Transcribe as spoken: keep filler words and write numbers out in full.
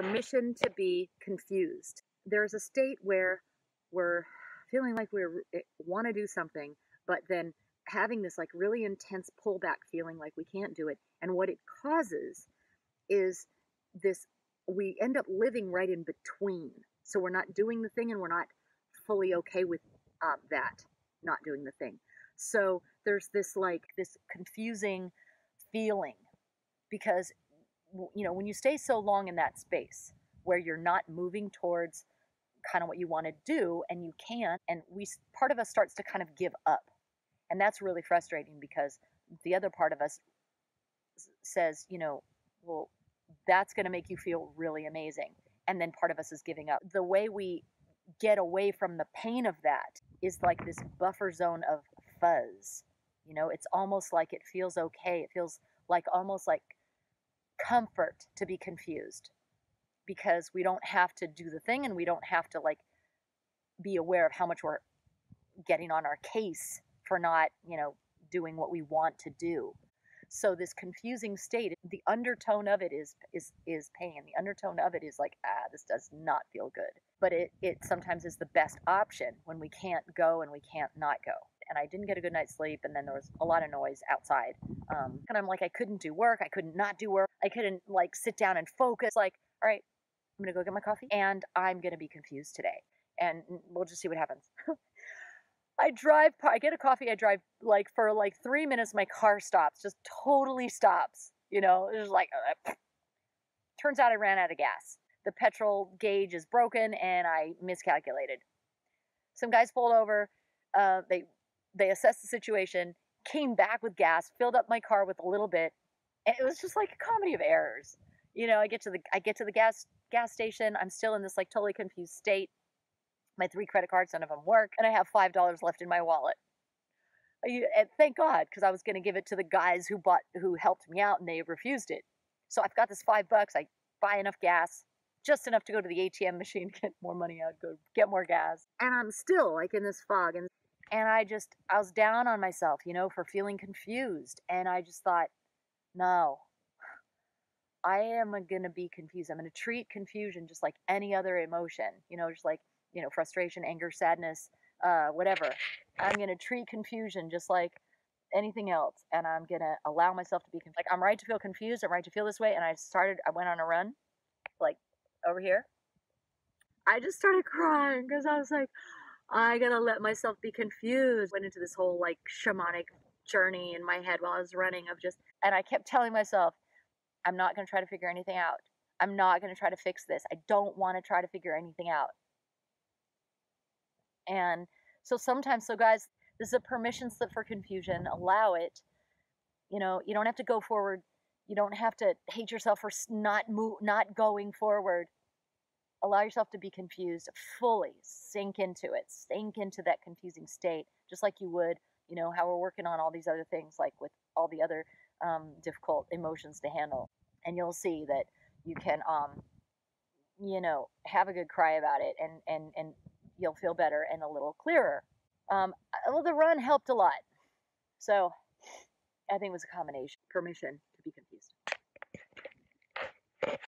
permission to be confused. There's a state where we're feeling like we want to do something, but then having this like really intense pullback feeling like we can't do it. And what it causes is this, we end up living right in between. So we're not doing the thing and we're not fully okay with uh, that, not doing the thing. So there's this like this confusing feeling because, you know, when you stay so long in that space where you're not moving towards kind of what you want to do and you can't, and we, part of us starts to kind of give up. And that's really frustrating because the other part of us says, you know, well, that's going to make you feel really amazing. And then part of us is giving up. The way we get away from the pain of that is like this buffer zone of fuzz. You know, it's almost like it feels okay. It feels like almost like comfort to be confused because we don't have to do the thing and we don't have to like be aware of how much we're getting on our case for not, you know, doing what we want to do. So this confusing state, the undertone of it is is is pain. The undertone of it is like, ah, this does not feel good. But it, it sometimes is the best option when we can't go and we can't not go. And I didn't get a good night's sleep, and then there was a lot of noise outside. Um, and I'm like, I couldn't do work. I couldn't not do work. I couldn't like sit down and focus. Like, all right, I'm going to go get my coffee, and I'm going to be confused today. And we'll just see what happens. I drive, I get a coffee, I drive like for like three minutes, my car stops, just totally stops, you know, it's just like, uh, turns out I ran out of gas. The petrol gauge is broken and I miscalculated. Some guys pulled over, uh, they, they assessed the situation, came back with gas, filled up my car with a little bit. And it was just like a comedy of errors. You know, I get to the, I get to the gas, gas station. I'm still in this like totally confused state. My three credit cards, none of them work, and I have five dollars left in my wallet. And thank God, because I was going to give it to the guys who bought, who helped me out, and they refused it. So I've got this five bucks. I buy enough gas, just enough to go to the A T M machine, get more money out, go get more gas. And I'm still like in this fog. And, and I just, I was down on myself, you know, for feeling confused. And I just thought, no, I am going to be confused. I'm going to treat confusion just like any other emotion, you know, just like, you know, frustration, anger, sadness, uh, whatever. I'm going to treat confusion just like anything else. And I'm going to allow myself to be confused. Like, I'm right to feel confused. I'm right to feel this way. And I started, I went on a run, like over here. I just started crying because I was like, I got to let myself be confused. Went into this whole like shamanic journey in my head while I was running of just, and I kept telling myself, I'm not going to try to figure anything out. I'm not going to try to fix this. I don't want to try to figure anything out. And so sometimes, so guys, this is a permission slip for confusion. Allow it. You know, you don't have to go forward. You don't have to hate yourself for not move, not going forward. Allow yourself to be confused. Fully sink into it. Sink into that confusing state, just like you would, you know, how we're working on all these other things, like with all the other um, difficult emotions to handle. And you'll see that you can, um, you know, have a good cry about it, and and and. You'll feel better and a little clearer. Um, well, the run helped a lot. So I think it was a combination. Permission to be confused.